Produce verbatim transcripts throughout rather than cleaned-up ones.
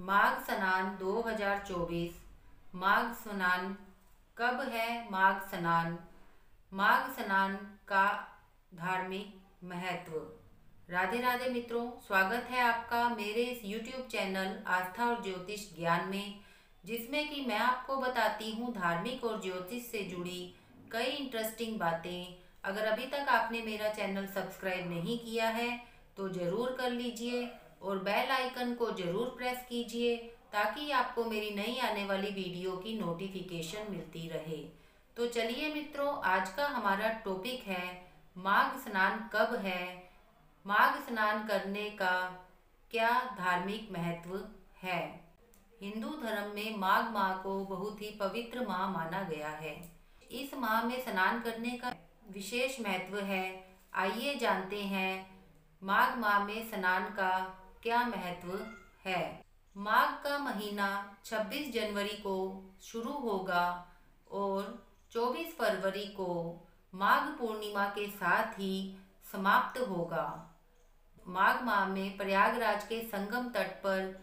माघ स्नान दो हज़ार चौबीस। माघ स्नान कब है? माघ स्नान माघ स्नान का धार्मिक महत्व। राधे राधे मित्रों, स्वागत है आपका मेरे इस यूट्यूब चैनल आस्था और ज्योतिष ज्ञान में, जिसमें कि मैं आपको बताती हूँ धार्मिक और ज्योतिष से जुड़ी कई इंटरेस्टिंग बातें। अगर अभी तक आपने मेरा चैनल सब्सक्राइब नहीं किया है तो ज़रूर कर लीजिए और बेल आइकन को ज़रूर प्रेस कीजिए ताकि आपको मेरी नई आने वाली वीडियो की नोटिफिकेशन मिलती रहे। तो चलिए मित्रों, आज का हमारा टॉपिक है माघ स्नान कब है, माघ स्नान करने का क्या धार्मिक महत्व है। हिंदू धर्म में माघ माह को बहुत ही पवित्र माह माना गया है। इस माह में स्नान करने का विशेष महत्व है। आइए जानते हैं माघ माह में स्नान का क्या महत्व है। माघ का महीना छब्बीस जनवरी को शुरू होगा और चौबीस फरवरी को माघ पूर्णिमा के साथ ही समाप्त होगा। माघ माह में प्रयागराज के संगम तट पर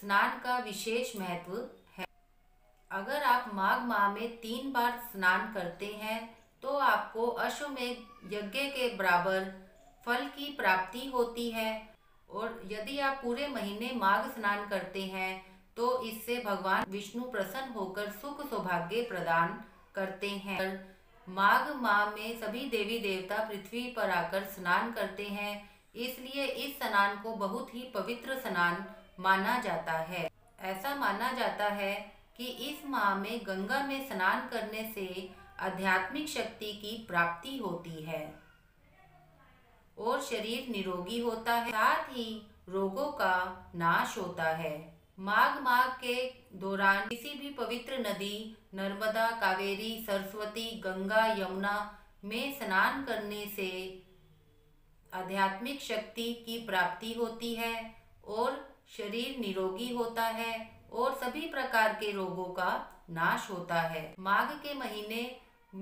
स्नान का विशेष महत्व है। अगर आप माघ माह में तीन बार स्नान करते हैं तो आपको अश्वमेघ यज्ञ के बराबर फल की प्राप्ति होती है और यदि आप पूरे महीने माघ स्नान करते हैं तो इससे भगवान विष्णु प्रसन्न होकर सुख सौभाग्य प्रदान करते हैं। माघ माह में सभी देवी देवता पृथ्वी पर आकर स्नान करते हैं, इसलिए इस स्नान को बहुत ही पवित्र स्नान माना जाता है। ऐसा माना जाता है कि इस माह में गंगा में स्नान करने से आध्यात्मिक शक्ति की प्राप्ति होती है और शरीर निरोगी होता है, साथ ही रोगों का नाश होता है। माघ माह के दौरान किसी भी पवित्र नदी नर्मदा, कावेरी, सरस्वती, गंगा, यमुना में स्नान करने से आध्यात्मिक शक्ति की प्राप्ति होती है और शरीर निरोगी होता है और सभी प्रकार के रोगों का नाश होता है। माघ के महीने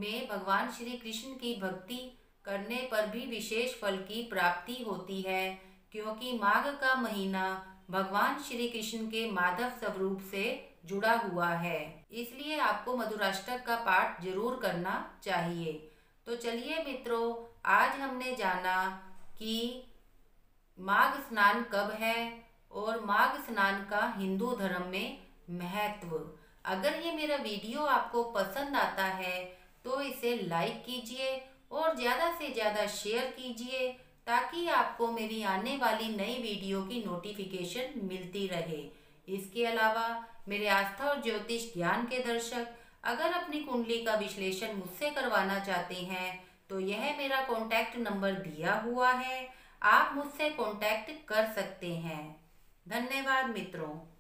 में भगवान श्री कृष्ण की भक्ति करने पर भी विशेष फल की प्राप्ति होती है, क्योंकि माघ का महीना भगवान श्री कृष्ण के माधव स्वरूप से जुड़ा हुआ है, इसलिए आपको मधुर अष्टक का पाठ जरूर करना चाहिए। तो चलिए मित्रों, आज हमने जाना कि माघ स्नान कब है और माघ स्नान का हिंदू धर्म में महत्व। अगर ये मेरा वीडियो आपको पसंद आता है तो इसे लाइक कीजिए और ज़्यादा से ज़्यादा शेयर कीजिए ताकि आपको मेरी आने वाली नई वीडियो की नोटिफिकेशन मिलती रहे। इसके अलावा मेरे आस्था और ज्योतिष ज्ञान के दर्शक अगर अपनी कुंडली का विश्लेषण मुझसे करवाना चाहते हैं तो यह मेरा कॉन्टैक्ट नंबर दिया हुआ है, आप मुझसे कॉन्टैक्ट कर सकते हैं। धन्यवाद मित्रों।